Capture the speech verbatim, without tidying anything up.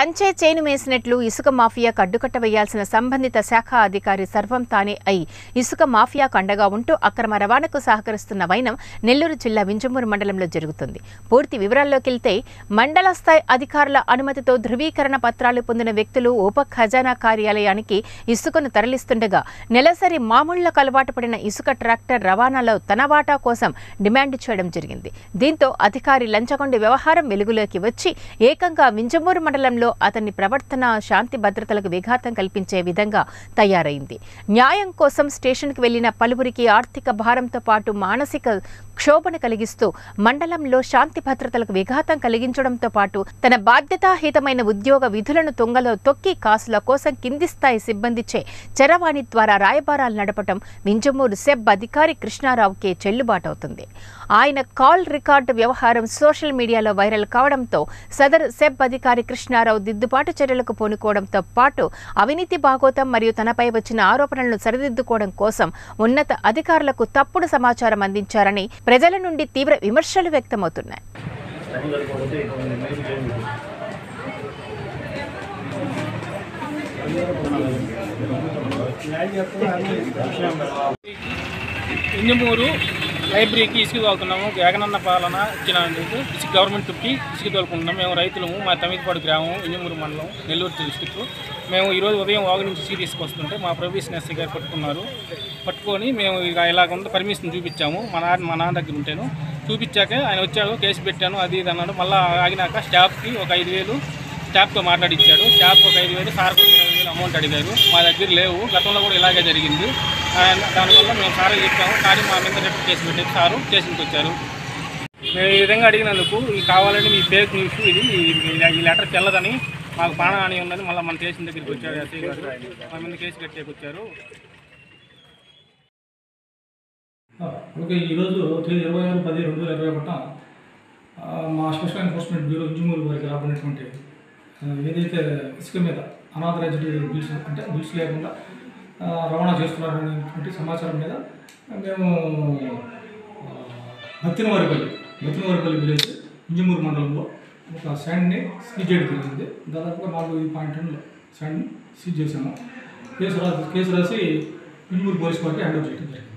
కంచే chain వేసినట్లు ఇసుక mafia కడ్డుకట్టవేయాల్సిన సంబంధిత శాఖ అధికారి సర్వం తానే అయి ఇసుక మాఫియా కండగా ఉంటూ అక్రమ రవాణాకు సహకరిస్తున్న వైనం నెల్లూరు జిల్లా వింజమూరు మండలంలో జరుగుతుంది. పూర్తి వివరాల్లోకి వెళ్తే మండల స్థాయి అధికారుల అనుమతితో ధృవీకరణ పత్రాలు పొందిన వ్యక్తులు ఉప ఖజానా కార్యాలయానికి ఇసుకను తరలిస్తుండగా నెలసరి మామూళ్లకు అలవాటు పడిన ఇసుక ట్రాక్టర్ రవాణాలో తన వాటా కోసం డిమాండ్ చేయడం జరిగింది. దీంతో అధికారి లంచగొండి వ్యవహారం వెలుగులోకి వచ్చి ఏకంగా వింజమూరు మండలం అతని ప్రవర్తన శాంతి భద్రతలకు విఘాతం కల్పించే విధంగా తయారైంది. న్యాయం కోసం స్టేషన్కు వెళ్లిన పలువురికి ఆర్థిక భారంతో పాటు మానసిక క్షోభను కలిగిస్తూ మండలంలో శాంతి భద్రతలకు విఘాతం కలిగించడంతో పాటు తన బాధ్యతాహీతమైన ఉద్యోగ విధులను తొంగలో తొక్కి కాసుల కోసం కింది స్థాయి సిబ్బందిచే చరవాణి ద్వారా రాయబారాలు నడపటం వింజమూరు సెబ్ అధికారి కృష్ణారావుకే చెల్లుబాటవుతుంది. ఆయన కాల్ రికార్డు వ్యవహారం సోషల్ మీడియాలో వైరల్ కావడంతో సదరు సెబ్ అధికారి కృష్ణారావు దిద్దుబాటు చర్యలకు పూనుకోవడంతో పాటు అవినీతి భాగోతం మరియు తనపై వచ్చిన ఆరోపణలను సరిదిద్దుకోవడం కోసం ఉన్నత అధికారులకు తప్పుడు సమాచారం అందించారని ప్రజల నుండి తీవ్ర విమర్శలు వ్యక్తమవుతున్నాయి. వింజమూరు లైబ్రరీకి ఇసుక తోలుతున్నాము. జగనన్న పాలన ఇచ్చిన ఇసుక గవర్నమెంట్ తుక్కి ఇసుక తోలుకుంటున్నాం. మేము రైతులము. మా తమిళపాడు గ్రామం వింజమూరు మండలం నెల్లూరు డిస్టిక్. మేము ఈరోజు ఉదయం వాగు నుంచి ఇసుక తీసుకొస్తుంటే మా ప్రొవిషన్ ఎస్ఐ గారు పట్టుకున్నారు. పట్టుకొని మేము ఇక ఇలాగ ఉందో పర్మిషన్ చూపించాము. మా నాన్న మా నాన్న దగ్గర ఉంటాను. చూపించాక ఆయన వచ్చాడు. కేసు పెట్టాను అది ఇది అన్నాడు. మళ్ళీ ఆగినాక స్టాఫ్కి ఒక ఐదు వేలు స్టాఫ్తో మాట్లాడిచ్చాడు. స్టాఫ్ ఒక ఐదు వేలు సార్కు ఇరవై వేలు అమౌంట్ అడిగారు. మా దగ్గర లేవు. గతంలో కూడా ఇలాగే జరిగింది. దానివల్ల మేము సార్ చెప్పాము. కానీ మా మీద రేపు కేసు పెట్టారు. సారు స్టేషన్కి వచ్చారు. మేము ఈ విధంగా అడిగినందుకు ఇది కావాలని మీ ఫేక్ న్యూస్ ఇది ఈ లెటర్ తెల్లదని మాకు ప్రాణహాని ఉందని మళ్ళీ మన స్టేషన్ దగ్గరికి వచ్చారు. ఎస్ఐ గారు మా మీద కేసు కట్టేకి వచ్చారు. ఈరోజు ఇరవై ఆరు పది రెండు వేల ఇరవై ఒకట మా స్పెషల్ ఎన్ఫోర్స్మెంట్ బ్యూరో వింజమూరు వారికి రాబడినటువంటి ఏదైతే ఇసుక మీద అనాథరైజ్డ్ బిల్స్ అంటే బిల్స్ లేకుండా రవాణా చేస్తున్నారనేటువంటి సమాచారం మీద మేము బత్తినవారిపల్లి బత్తినవారిపల్లి విలేజ్ వింజమూరు మండలంలో ఒక శాండ్ని సీజ్ చేయడం జరిగింది. దాదాపుగా నాలుగు ఐదు పాయింట్ రెండులో శాండ్ని సీజ్ చేశాము. కేసు రాసి కేసు రాసి వింజమూరు పోలీస్ వారికి హ్యాండ్ ఓవర్ చేయడం జరిగింది.